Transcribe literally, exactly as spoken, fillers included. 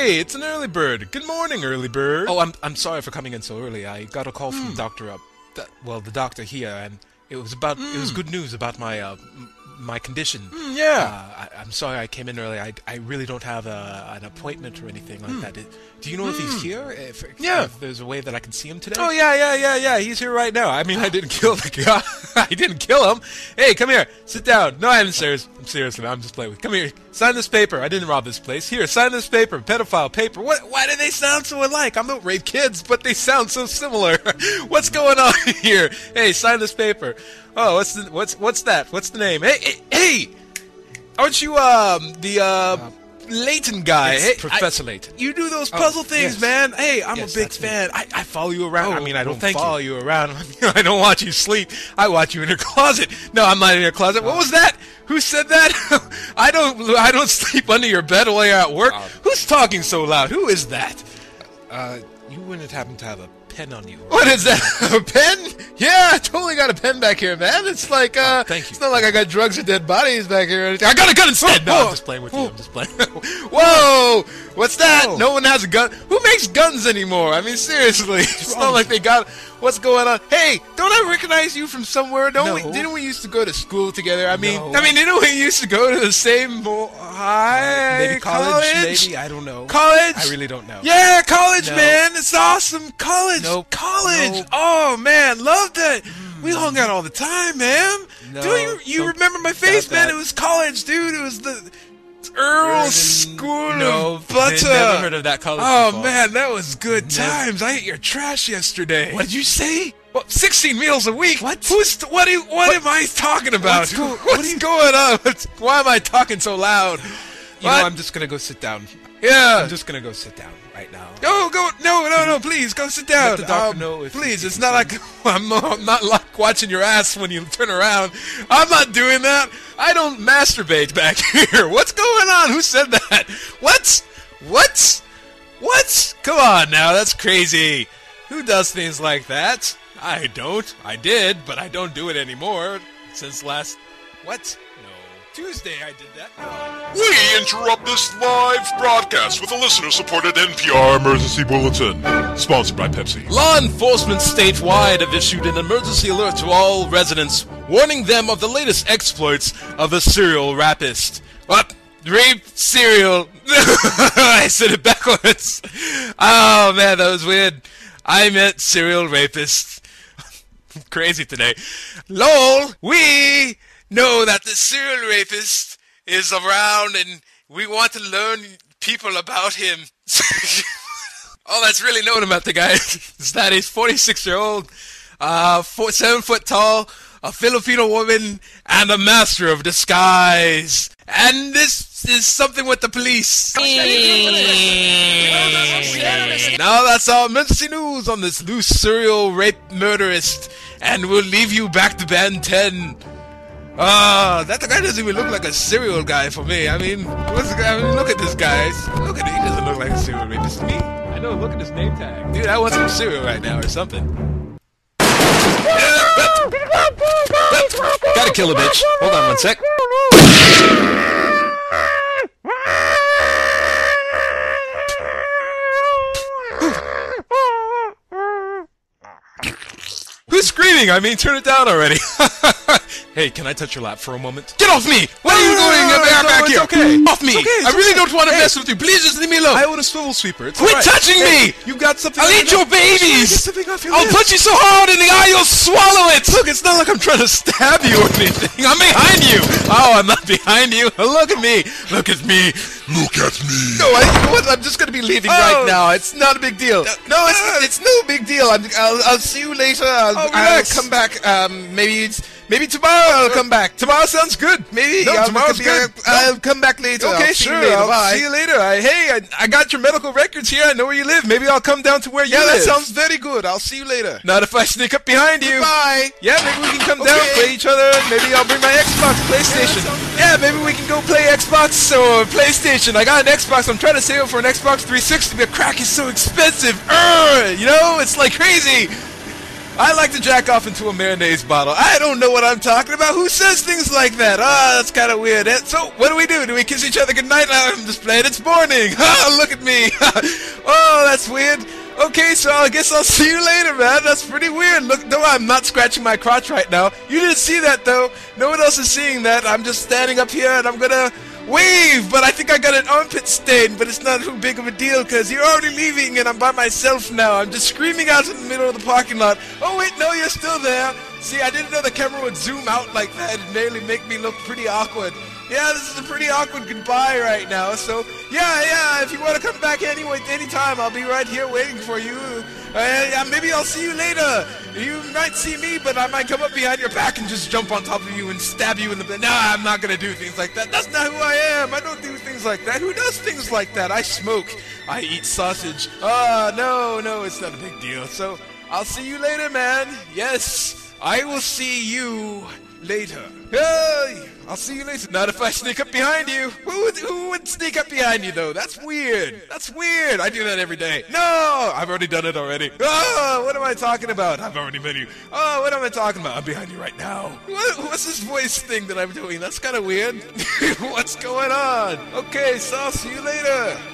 Hey, it's an early bird. Good morning, early bird. Oh, I'm I'm sorry for coming in so early. I got a call from mm. the doctor up. Uh, well, the doctor here, and it was about mm. it was good news about my uh, m my condition. Mm, yeah. Uh, I, I'm sorry I came in early. I, I really don't have a, an appointment or anything like mm. that. It, do you know if mm. he's here? If, if, yeah. If there's a way that I can see him today? Oh yeah, yeah, yeah, yeah. He's here right now. I mean, I didn't kill the guy. I didn't kill him. Hey, come here. Sit down. No, I haven't serious. I'm seriously. I'm just playing with. Come here. Sign this paper. I didn't rob this place. Here, sign this paper. Pedophile paper. What? Why do they sound so alike? I don't rape kids, but they sound so similar. What's going on here? Hey, sign this paper. Oh, what's the, what's what's that? What's the name? Hey, hey, hey! Aren't you um the uh, uh Layton guy? It's hey, Professor I, Layton. You do those puzzle oh, things, yes. man. Hey, I'm yes, a big fan. I, I follow you around. Oh, I mean, I don't well, follow you, you around. I don't watch you sleep. I watch you in your closet. No, I'm not in your closet. Uh, what was that? Who said that? I don't I don't sleep under your bed while you're at work. Uh, Who's talking so loud? Who is that? Uh, you wouldn't happen to have a pen on you. Right? What is that? A pen? Yeah, I totally got a pen back here, man. It's like, uh, oh, thank you. It's not like I got drugs or dead bodies back here or anything. I got a gun instead! No, I'm just playing with you. I'm just playing. Whoa! What's that? Whoa. No one has a gun. Who makes guns anymore? I mean, seriously. It's not like they got... What's going on? Hey, don't I recognize you from somewhere? Don't no. we, didn't we used to go to school together? I mean, no. I mean, didn't we used to go to the same high uh, maybe college, college? Maybe I don't know. College? I really don't know. Yeah, college, no. man, it's awesome. College, nope. college. Nope. Oh man, loved it. Mm. We hung out all the time, man. No, do you you remember my face, man? That. It was college, dude. It was the Earl School no, of Butter. Never heard of that college Oh before. Man, that was good no. times. I ate your trash yesterday. What did you say? Well, sixteen meals a week. What? Who's? What? Are, what, what am I talking about? What's, go what's what are you going on? What's, why am I talking so loud? You what? know, I'm just gonna go sit down. Yeah, I'm just gonna go sit down right now. No, go, no, no, no, please, go sit down. Let the doctor um, know if please, it's not like I'm, I'm not like watching your ass when you turn around. I'm not doing that. I don't masturbate back here. What's going on? Who said that? What? What? What? Come on now, that's crazy. Who does things like that? I don't. I did, but I don't do it anymore since last. What? Tuesday I did that. We interrupt this live broadcast with a listener-supported N P R emergency bulletin, sponsored by Pepsi. Law enforcement statewide have issued an emergency alert to all residents, warning them of the latest exploits of the serial rapist. What? Rape serial? I said it backwards. Oh man, that was weird. I meant serial rapist. Crazy today. Lol. We know that the serial rapist is around and we want to learn people about him. All that's really known about the guy is that he's forty-six year old, uh, four, seven foot tall, a Filipino woman, and a master of disguise. And this is something with the police. Now that's our emergency news on this loose serial rape murderist, and we'll leave you back to band ten. Ah, uh, that guy doesn't even look like a serial guy for me. I mean, what's the, I mean, look at this guy. Look at it. He doesn't look like a serial rapist to me. I know. Look at his name tag, dude. I want some cereal right now or something. Gotta kill a bitch. Hold on one sec. Who's screaming? I mean, turn it down already. Hey, can I touch your lap for a moment? Get off me! Why are you going no, no, no, back no, here? Okay. Off me! Okay, I really okay. don't want to hey. mess with you. Please just leave me alone. I own a swivel sweeper. It's Quit right. touching hey, me! You got something? I'll eat your babies! You I'll lips. punch you so hard in the eye you'll swallow it. Look, it's not like I'm trying to stab you or anything. I'm behind you. Oh, I'm not behind you. Look at me. Look at me. Look at me. No, I, what? I'm just gonna be leaving oh. right now. It's not a big deal. No, it's uh, it's no big deal. I'm, I'll I'll see you later. I'll, oh, I'll come back. Um, maybe it's. Maybe tomorrow I'll come back. Tomorrow sounds good. Maybe no, I'll tomorrow's be, good. I'll, I'll come back later. Okay, I'll sure. See you later. I'll Bye. see you later. I, hey, I, I got your medical records here. I know where you live. Maybe I'll come down to where you yeah, live. Yeah, that sounds very good. I'll see you later. Not if I sneak up behind you. Bye. Yeah, maybe we can come okay. down, play each other. Maybe I'll bring my Xbox, PlayStation. Yeah, yeah, maybe we can go play Xbox or PlayStation. I got an Xbox. I'm trying to save up for an Xbox three sixty. But crack is so expensive. Urgh, you know, it's like crazy. I like to jack off into a mayonnaise bottle. I don't know what I'm talking about. Who says things like that? Ah, oh, that's kind of weird. So, what do we do? Do we kiss each other goodnight? I'm just playing. It's morning. Ah, look at me. Oh, that's weird. Okay, so I guess I'll see you later, man. That's pretty weird. Look, no, I'm not scratching my crotch right now. You didn't see that, though. No one else is seeing that. I'm just standing up here, and I'm gonna wave, but I think I got an armpit stain, but it's not too big of a deal, because you're already leaving, and I'm by myself now. I'm just screaming out in the middle of the parking lot. Oh, wait, no, you're still there. See, I didn't know the camera would zoom out like that and nearly make me look pretty awkward. Yeah, this is a pretty awkward goodbye right now, so, yeah, yeah, if you want to come back anyway, anytime, I'll be right here waiting for you. Uh, maybe I'll see you later. You might see me, but I might come up behind your back and just jump on top of you and stab you in the... Nah, I'm not going to do things like that. That's not who I am. I don't do things like that. Who does things like that? I smoke. I eat sausage. Ah, uh, no, no, it's not a big deal. So, I'll see you later, man. Yes, I will see you later. Hey! I'll see you later. Not if I sneak up behind you. Who would, who would sneak up behind you, though? That's weird. That's weird. I do that every day. No! I've already done it already. Oh, what am I talking about? I've already been you. Oh, what am I talking about? I'm behind you right now. What, what's this voice thing that I'm doing? That's kind of weird. What's going on? Okay, so I'll see you later.